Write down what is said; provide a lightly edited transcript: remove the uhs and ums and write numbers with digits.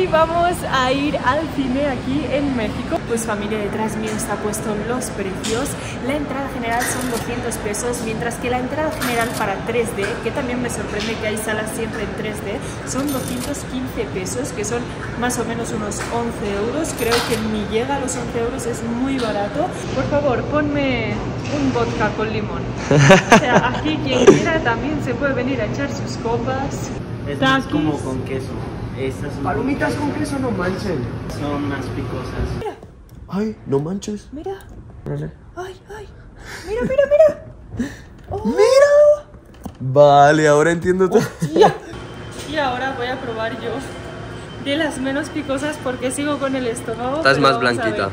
hoy vamos a ir al cine aquí en México. Pues familia, detrás mío está puesto los precios. La entrada general son 200 pesos, mientras que la entrada general para 3D, que también me sorprende que hay salas siempre en 3D, son 215 pesos, que son más o menos unos 11 euros. Creo que ni llega a los 11 euros, es muy barato. Por favor, ponme un vodka con limón. O sea, aquí quien quiera también se puede venir a echar sus copas. Es más como con queso. Estas palomitas con queso, no manchen. Son más picosas. Mira. Ay, no manches. Mira. Ay, ay. Mira, mira, mira. Oh. Mira. Vale, ahora entiendo todo. Y ahora voy a probar yo de las menos picosas porque sigo con el estómago. Estás más blanquita.